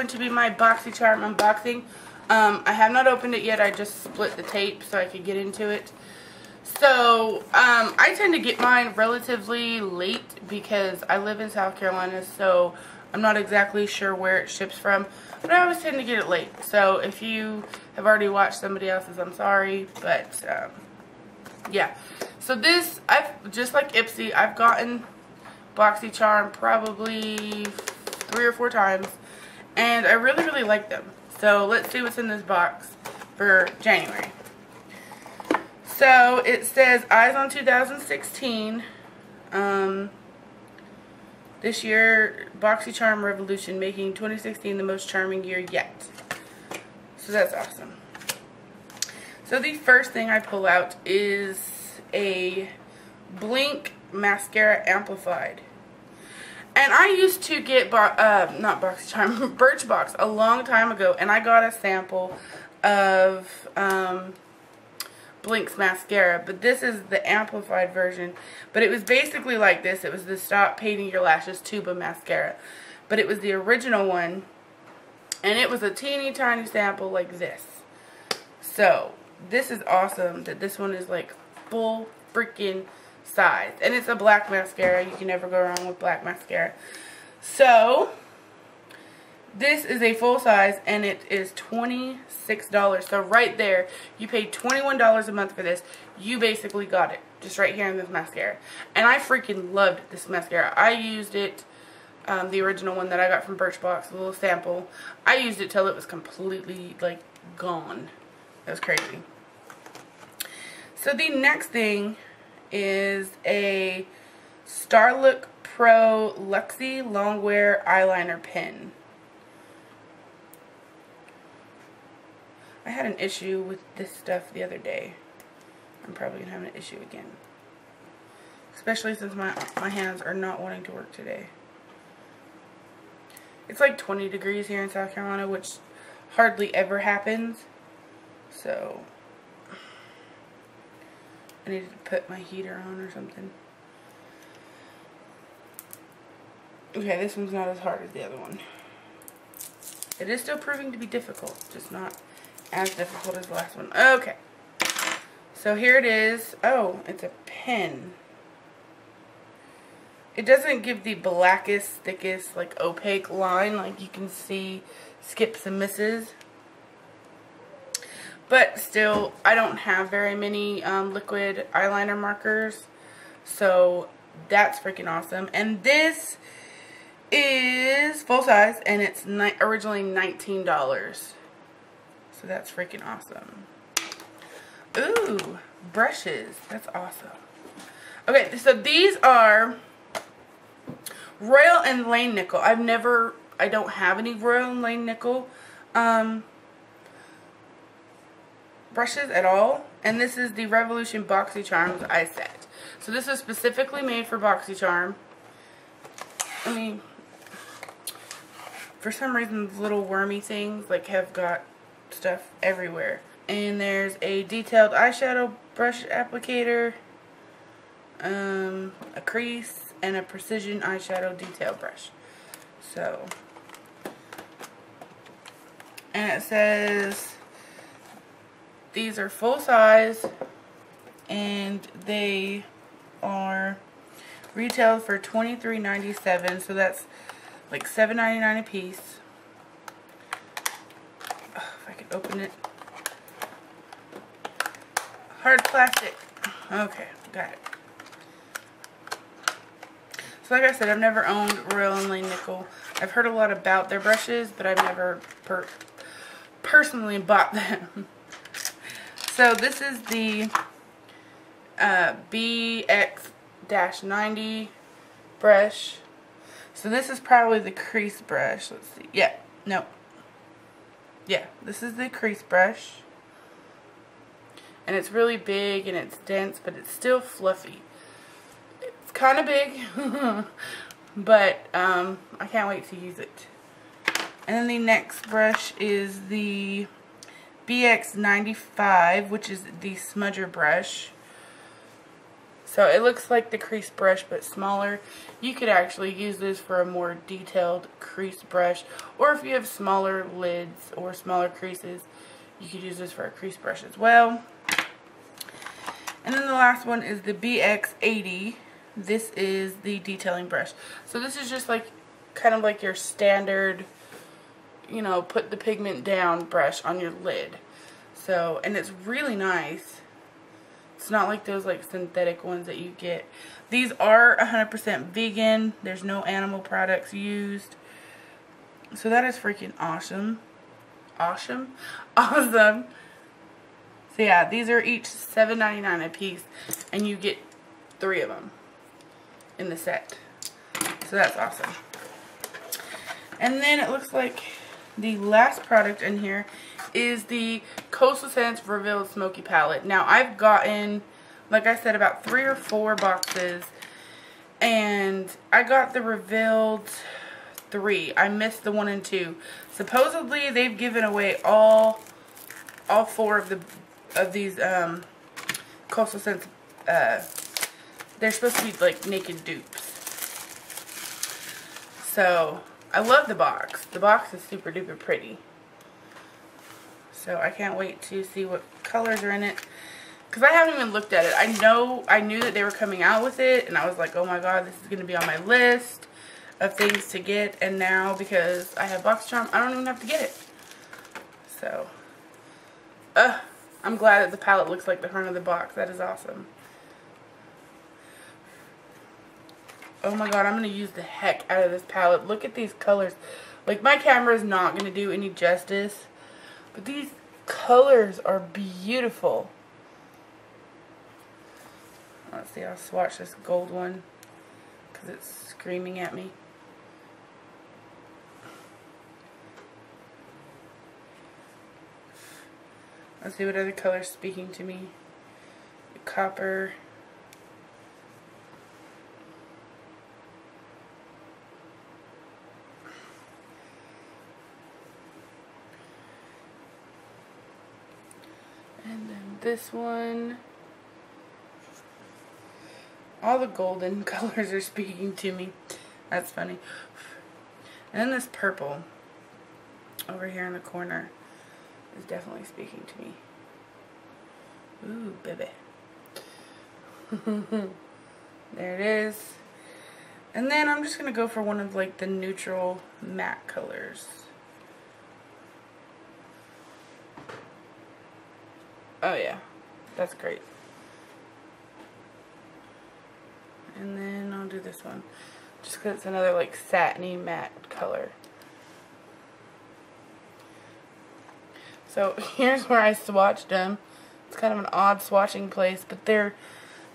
going to be my BoxyCharm unboxing. I have not opened it yet. I just split the tape so I could get into it. So, I tend to get mine relatively late because I live in South Carolina, so I'm not exactly sure where it ships from, but I always tend to get it late. So, if you have already watched somebody else's, I'm sorry, but, yeah. So this, I've, just like Ipsy, I've gotten BoxyCharm probably 3 or 4 times, and I really, really like them. So, let's see what's in this box for January. So, it says Eyes on 2016, this year, BoxyCharm Revolution, making 2016 the most charming year yet. So, that's awesome. So, the first thing I pull out is a Blinc Mascara Amplified. And I used to get, not BoxyCharm, Birchbox a long time ago, and I got a sample of, Blinc's mascara, but this is the amplified version. But it was basically like this. It was the Stop Painting Your Lashes Tuba mascara, but it was the original one, and it was a teeny tiny sample like this. So this is awesome that this one is like full freaking size, and it's a black mascara. You can never go wrong with black mascara. So this is a full size, and it is $26. So right there, you paid $21 a month for this. You basically got it just right here in this mascara. And I freaking loved this mascara. I used it, the original one that I got from Birchbox, a little sample. I used it till it was completely, like, gone. That was crazy. So the next thing is a Starlook Pro Luxie Longwear Eyeliner Pen. I had an issue with this stuff the other day. I'm probably going to have an issue again. Especially since my hands are not wanting to work today. It's like 20 degrees here in South Carolina, which hardly ever happens. So, I needed to put my heater on or something. Okay, this one's not as hard as the other one. It is still proving to be difficult, just not as difficult as the last one. Okay. So here it is. Oh, it's a pen. It doesn't give the blackest, thickest, like, opaque line. Like, you can see skips and misses. But still, I don't have very many liquid eyeliner markers. So, that's freaking awesome. And this is full size, and it's originally $19. So that's freaking awesome. Ooh, brushes. That's awesome. Okay, so these are Royal and Lane Nickel. I don't have any Royal and Lane Nickel brushes at all. And this is the Revolution BoxyCharms Eye Set. So this is specifically made for BoxyCharm. I mean, for some reason, little wormy things like have got stuff everywhere. And there's a detailed eyeshadow brush applicator, a crease, and a precision eyeshadow detail brush. So, and it says these are full size, and they are retailed for $23.97, so that's like $7.99 a piece. Open it. Hard plastic. Okay, got it. So like I said, I've never owned Royal and Lane Nickel. I've heard a lot about their brushes, but I've never personally bought them. So this is the BX-90 brush. So this is probably the crease brush. Let's see. Yeah, no. Yeah, this is the crease brush, and it's really big, and it's dense, but it's still fluffy. It's kind of big, but I can't wait to use it. And then the next brush is the BX-95, which is the smudger brush. So it looks like the crease brush but smaller. You could actually use this for a more detailed crease brush, or if you have smaller lids or smaller creases, you could use this for a crease brush as well. And then the last one is the BX80. This is the detailing brush. So this is just like kind of like your standard, you know, put the pigment down brush on your lid. So, and it's really nice. It's not like those like synthetic ones that you get. These are 100% vegan. There's no animal products used. So that is freaking awesome. Awesome? Awesome. So yeah, these are each $7.99 a piece, and you get 3 of them in the set. So that's awesome. And then it looks like the last product in here is the Coastal Scents Revealed Smoky Palette. Now, I've gotten, like I said, about 3 or 4 boxes, and I got the Revealed 3. I missed the 1 and 2. Supposedly, they've given away all 4 of these Coastal Scents. They're supposed to be like naked dupes. So I love the box. The box is super duper pretty. So I can't wait to see what colors are in it, because I haven't even looked at it. I knew that they were coming out with it, and I was like, oh my god, this is going to be on my list of things to get. And now, because I have BoxyCharm, I don't even have to get it. So I'm glad that the palette looks like the front of the box. That is awesome. Oh my god, I'm going to use the heck out of this palette. Look at these colors. Like, my camera is not going to do any justice, but these colors are beautiful. Let's see, I'll swatch this gold one because it's screaming at me. Let's see what other color's speaking to me. The copper. And then this one. All the golden colors are speaking to me. That's funny. And then this purple over here in the corner is definitely speaking to me. Ooh, baby. There it is. And then I'm just going to go for one of like the neutral matte colors. Oh yeah, that's great. And then I'll do this one just because it's another like satiny matte color. So here's where I swatched them. It's kind of an odd swatching place, but they're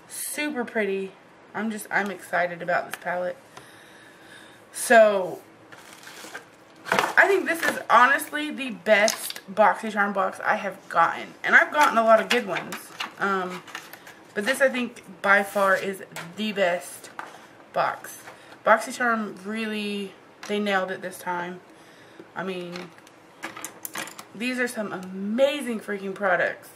super pretty. I'm excited about this palette. So I think this is honestly the best BoxyCharm box I have gotten. And I've gotten a lot of good ones. But this, I think, by far is the best box. BoxyCharm really, they nailed it this time. I mean, these are some amazing freaking products.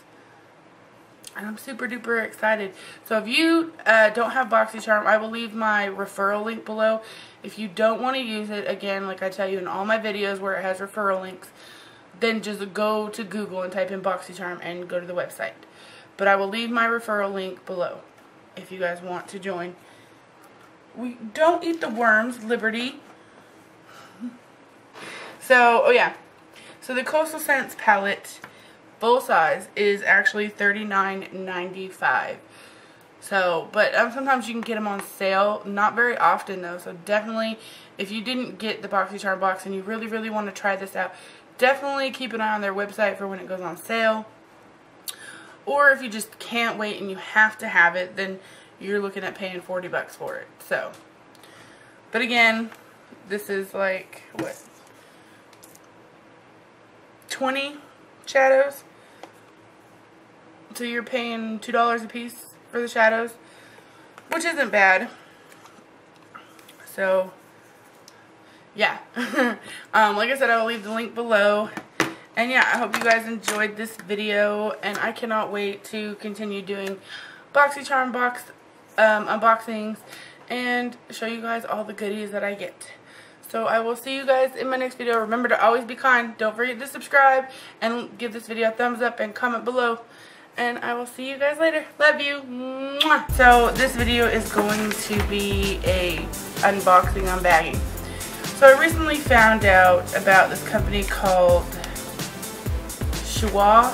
And I'm super duper excited. So if you don't have BoxyCharm, I will leave my referral link below. If you don't want to use it, again, like I tell you in all my videos where it has referral links, then just go to Google and type in BoxyCharm and go to the website. But I will leave my referral link below if you guys want to join. We don't eat the worms, Liberty. So, oh yeah. So the Coastal Scents palette, full size, is actually $39.95. So, but sometimes you can get them on sale. Not very often though. So definitely, if you didn't get the BoxyCharm box and you really, really want to try this out, definitely keep an eye on their website for when it goes on sale. Or if you just can't wait and you have to have it, then you're looking at paying 40 bucks for it. So, but again, this is like, what, 20 shadows? So you're paying $2 a piece for the shadows, which isn't bad. So yeah. Like I said, I will leave the link below. And yeah, I hope you guys enjoyed this video, and I cannot wait to continue doing BoxyCharm box unboxings and show you guys all the goodies that I get. So I will see you guys in my next video. Remember to always be kind. Don't forget to subscribe and give this video a thumbs up and comment below. And I will see you guys later. Love you. Mwah. So this video is going to be a unboxing, unbagging. So I recently found out about this company called Shuwa.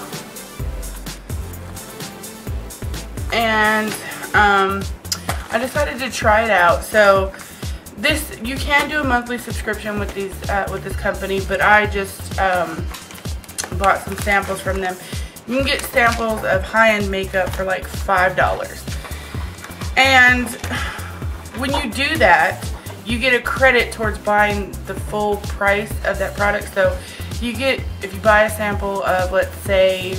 And I decided to try it out. So this, you can do a monthly subscription with these with this company, but I just bought some samples from them. You can get samples of high-end makeup for like $5. And when you do that, you get a credit towards buying the full price of that product. So you get, if you buy a sample of, let's say,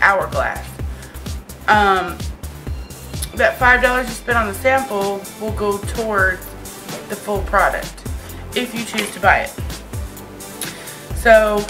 Hourglass, that $5 you spend on the sample will go towards the full product if you choose to buy it. So